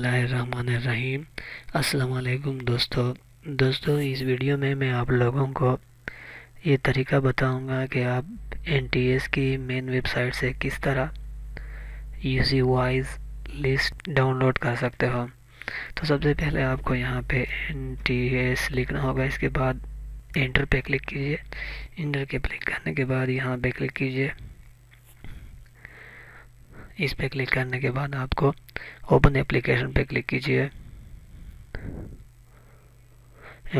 बिस्मिल्लाहिर्रहमानिर्रहीम। अस्सलाम वालेकुम दोस्तों, इस वीडियो में मैं आप लोगों को ये तरीका बताऊंगा कि आप NTS की मेन वेबसाइट से किस तरह UC वाइज लिस्ट डाउनलोड कर सकते हो। तो सबसे पहले आपको यहाँ पे NTS लिखना होगा। इसके बाद एंटर पे क्लिक कीजिए। एंटर पे क्लिक करने के बाद यहाँ पे क्लिक कीजिए। इस पे क्लिक करने के बाद आपको ओपन एप्लीकेशन पे क्लिक कीजिए।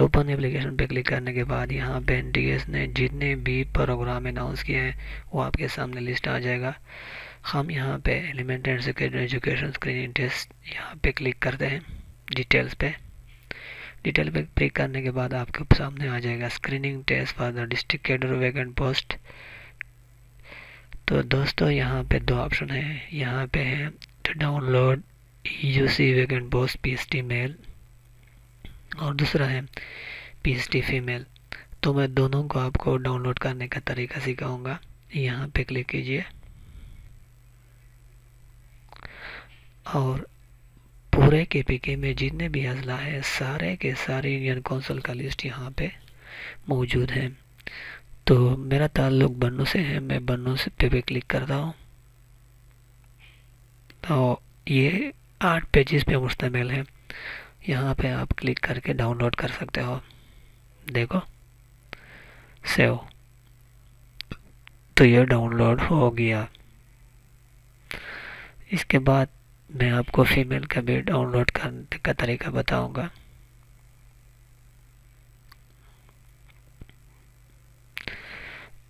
ओपन एप्लीकेशन पे क्लिक करने के बाद यहाँ पे NTS ने जितने भी प्रोग्राम अनाउंस किए हैं वो आपके सामने लिस्ट आ जाएगा। हम यहाँ पे एलिमेंट्री एजुकेशन स्क्रीनिंग टेस्ट यहाँ पे क्लिक करते हैं। डिटेल्स पे क्लिक करने के बाद आपके सामने आ जाएगा screening test for the district cadre vacant post. तो दोस्तों यहाँ पे दो ऑप्शन है। यहाँ पे है to download UC vacant post PST mail और दूसरा है PST फीमेल। तो मैं दोनों को आपको डाउनलोड करने का तरीका सिखाऊंगा। यहाँ पे क्लिक कीजिए और पूरे KPK में जितने भी अजला है सारे के सारे इंडियन कौंसिल का लिस्ट यहाँ पे मौजूद है। तो मेरा ताल्लुक बन्नू से है, मैं बन्नू से पे क्लिक करता हूँ। तो ये 8 पेजेस पे मुश्तमिल है। यहाँ पे आप क्लिक करके डाउनलोड कर सकते हो। देखो सेव, तो ये डाउनलोड हो गया। इसके बाद मैं आपको फीमेल का भी डाउनलोड करने का तरीका बताऊंगा।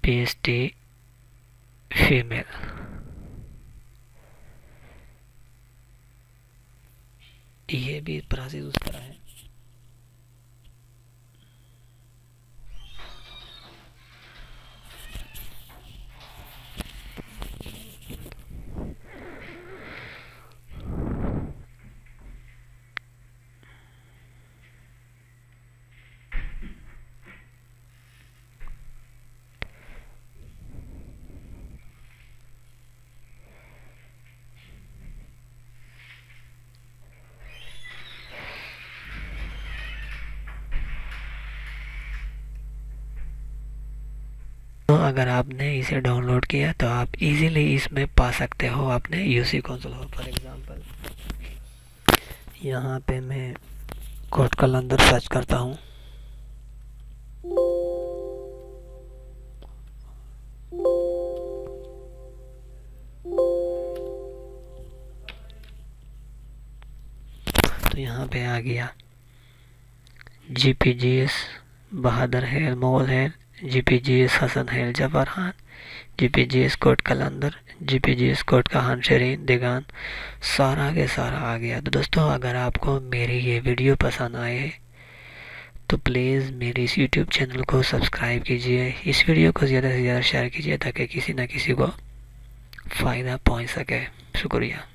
PST फीमेल, ये भी प्रोसेस उस तरह है। अगर आपने इसे डाउनलोड किया तो आप इजीली इसमें पा सकते हो अपने UC कौंसिल हो। फॉर एग्जांपल यहाँ पे मैं कोट कलंदर सर्च करता हूँ। तो यहाँ पे आ गया JPGS बहादुर है, मोगल है, JPGS हसन हेल जफर खान, JPGS कोट कलंदर, JPGS कोट कहान शरीन दिगान, सारा के सारा आ गया। तो दोस्तों अगर आपको मेरी ये वीडियो पसंद आए तो प्लीज़ मेरे इस YouTube चैनल को सब्सक्राइब कीजिए। इस वीडियो को ज़्यादा से ज़्यादा शेयर कीजिए ताकि किसी न किसी को फ़ायदा पहुंच सके। शुक्रिया।